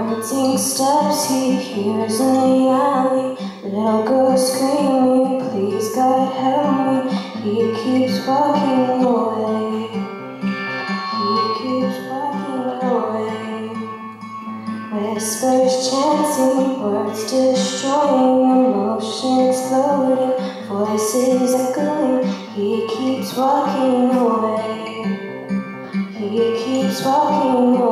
Waiting steps, he hears in the alley. Little girl screaming, please God help me. He keeps walking away. He keeps walking away. Whispers chanting, words destroying, emotions floating, voices echoing. He keeps walking away. He keeps walking away.